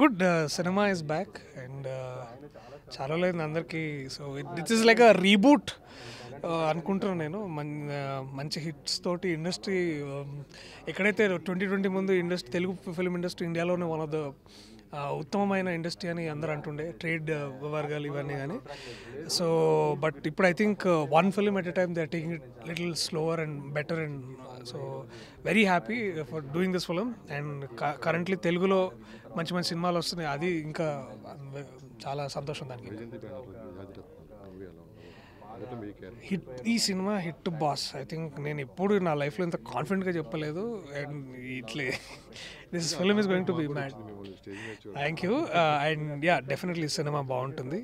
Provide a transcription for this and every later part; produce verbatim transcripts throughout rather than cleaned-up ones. Good cinema is back and చాలా లేదు అందరికీ so this is like a reboot అనుకుంటున్నాను నేను. మంచి హిట్స్ తోటి ఇండస్ట్రీ ఎక్కడైతే ట్వంటీ ట్వంటీ ముందు ఇండస్ట్రీ తెలుగు ఫిల్మ్ ఇండస్ట్రీ ఇండియాలోనే వన్ ఆఫ్ ద ఉత్తమమైన ఇండస్ట్రీ అని అందరూ అంటుండే ట్రేడ్ వర్గాలు ఇవన్నీ కానీ. సో బట్ ఇప్పుడు I think one film at a time they are taking it little slower and better and so very happy for doing this film. And currently తెలుగులో మంచి మంచి సినిమాలు వస్తున్నాయి, అది ఇంకా చాలా సంతోషం. దానికి హిట్ ఈ cinema hit boss. I think నేను ఎప్పుడు నా లైఫ్లో ఇంత కాన్ఫిడెంట్గా చెప్పలేదు అండ్ ఇట్లే this film is going to be mad. Thank you. And yeah definitely cinema బాగుంటుంది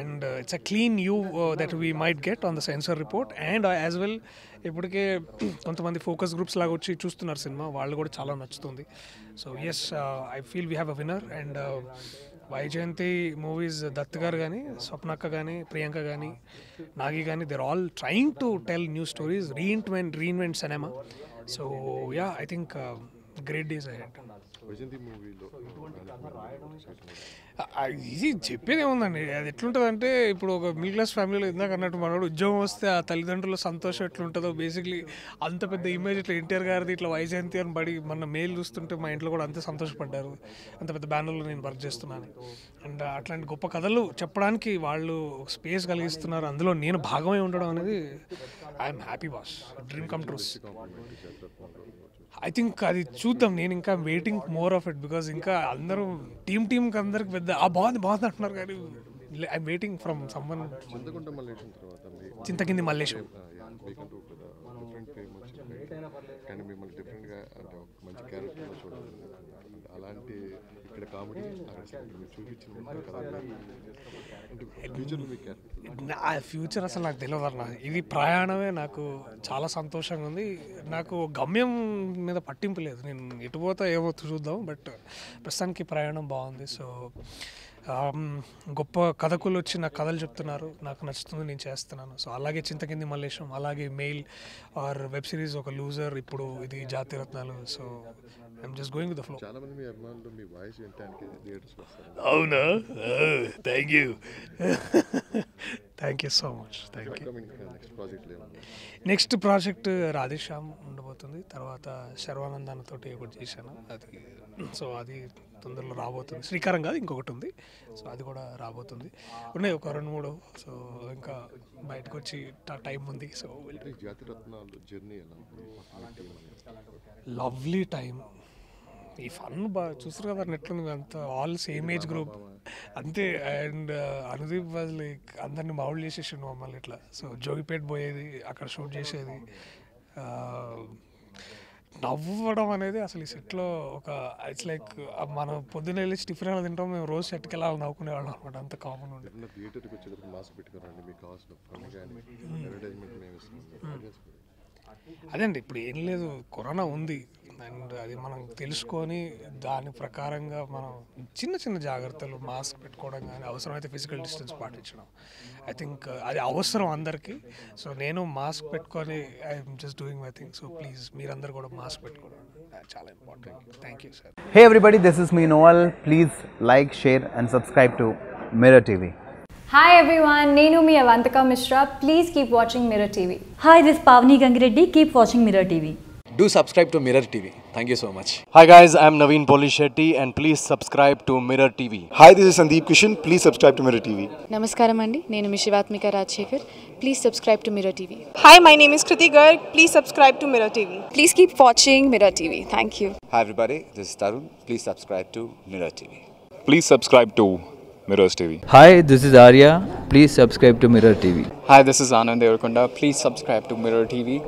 and it's a clean U that we might get on the censor report and as well ఇప్పటికే కొంతమంది ఫోకస్ గ్రూప్స్ లాగా వచ్చి చూస్తున్నారు cinema, వాళ్ళు కూడా చాలా నచ్చుతుంది. So yes I feel we have a winner. And Vyjayanthi Movies Dutt గారు కానీ స్వప్నక్క కానీ ప్రియాంక కానీ నాగి కానీ they are all trying to tell new stories, reinvent reinvent cinema. So yeah I think great days ahead. ఇది చెప్పేదేముందండి, అది ఎట్లుంటుందంటే ఇప్పుడు ఒక మిడిల్ క్లాస్ ఫ్యామిలీలో ఇందాక అన్నట్టు మనోడు ఉద్యోగం వస్తే ఆ తల్లిదండ్రుల సంతోషం ఎట్లుంటుందో బేసిక్లీ అంత పెద్ద ఇమేజ్ ఇట్లా ఎన్టీఆర్ గారిది ఇట్లా వైజయంతి అని పడి మన మేలు చూస్తుంటే మా ఇంట్లో కూడా అంతే సంతోషపడ్డారు, అంత పెద్ద బ్యానర్లో నేను వర్క్ చేస్తున్నాను. అండ్ అట్లాంటి గొప్ప కథలు చెప్పడానికి వాళ్ళు స్పేస్ కలిగిస్తున్నారు, అందులో నేను భాగమై ఉండడం అనేది I'm happy boss, dream come true. I think అది చూద్దాం, నేను ఇంకా waiting more of it because ఇంకా అందరూ టీమ్ టీమ్కి అందరికి పెద్ద ఆ బాగుంది బాగుంది అంటున్నారు కానీ I'm waiting from someone. Chinthakindi Mallesh future అసలు నాకు తెలియదు అన్న, ఇది ప్రయాణమే. నాకు చాలా సంతోషంగా ఉంది, నాకు గమ్యం మీద పట్టింపు లేదు, నేను ఎటు పోతా ఏమవుతా చూద్దాం, బట్ ప్రస్తుతానికి ప్రయాణం బాగుంది. సో గొప్ప కథకులు వచ్చి నాకు కథలు చెప్తున్నారు, నాకు నచ్చుతుంది, నేను చేస్తున్నాను. సో అలాగే చింతకింది మల్లేశం, అలాగే మెయిల్ ఆర్ వెబ్ సిరీస్ ఒక లూజర్, ఇప్పుడు ఇది Jathi Ratnalu. So I'm just going with the flow. అవునా? Thank you thank you so much thank you. Next project Radhe Shyam ఉండబోతుంది, తర్వాత శర్వానందానితో ఒకటి చేశాను అది, సో అది తొందరలో రాబోతుంది. శ్రీకారం కాదు ఇంకొకటి ఉంది, సో అది కూడా రాబోతుంది. ఉన్నాయి ఒక రెండు మూడు, సో ఇంకా బయటకు వచ్చి టైం ఉంది. సో లవ్లీ టైం, ఈ ఫన్ బాగా చూస్తారు కదా నెట్లో, అంత ఆల్ సేమ్ ఏజ్ గ్రూప్ అంతే. అండ్ అనుదీప్ వాళ్ళు అందరినీ మామూలు చేసేసిండు మమ్మల్ని ఇట్లా. సో జోగిపేట పోయేది, అక్కడ షూట్ చేసేది, నవ్వడం అనేది అసలు ఈ సెట్లో ఒక ఇట్స్ లైక్ మనం పొద్దున్న వెళ్ళి టిఫిన్ అలా తింటాం, మేము రోజు సెట్కి వెళ్ళాలి నవ్వుకునేవాళ్ళం అనమాట, అంత కామన్ ఉంటుంది. అదే అండి, ఇప్పుడు ఏం లేదు, కరోనా ఉంది అండ్ అది మనం తెలుసుకొని దాని ప్రకారంగా మనం చిన్న చిన్న జాగ్రత్తలు మాస్క్ పెట్టుకోవడం కానీ అవసరమైతే ఫిజికల్ డిస్టెన్స్ పాటించడం, ఐ థింక్ అది అవసరం అందరికీ. సో నేను మాస్క్ పెట్టుకొని I'm just doing my thing. So please మీరందరూ కూడా మాస్క్ పెట్టుకోవడం చాలా important. Thank you sir. Hey everybody, this is me novel. Please like, share and subscribe to Mirror TV. Hi everyone, Nenu mi Avantika Mishra. Please keep watching Mirror T V. Hi, this is Pavani Gangireddy. Keep watching Mirror T V. Do subscribe to Mirror T V. Thank you so much. Hi guys, I am Naveen Polishetty and please subscribe to Mirror T V. Hi, this is Sandeep Kishan. Please subscribe to Mirror T V. Namaskaram andi. Nenu Mishivatmika Rajshekar. Please subscribe to Mirror T V. Hi, my name is Kriti Gar. Please subscribe to Mirror T V. Please keep watching Mirror T V. Thank you. Hi everybody, this is Tarun. Please subscribe to Mirror T V. Please subscribe to Mirror T V. Hi, this is Aria. Please subscribe to Mirror T V. Hi, this is Anand Devarkunda. Please subscribe to Mirror T V.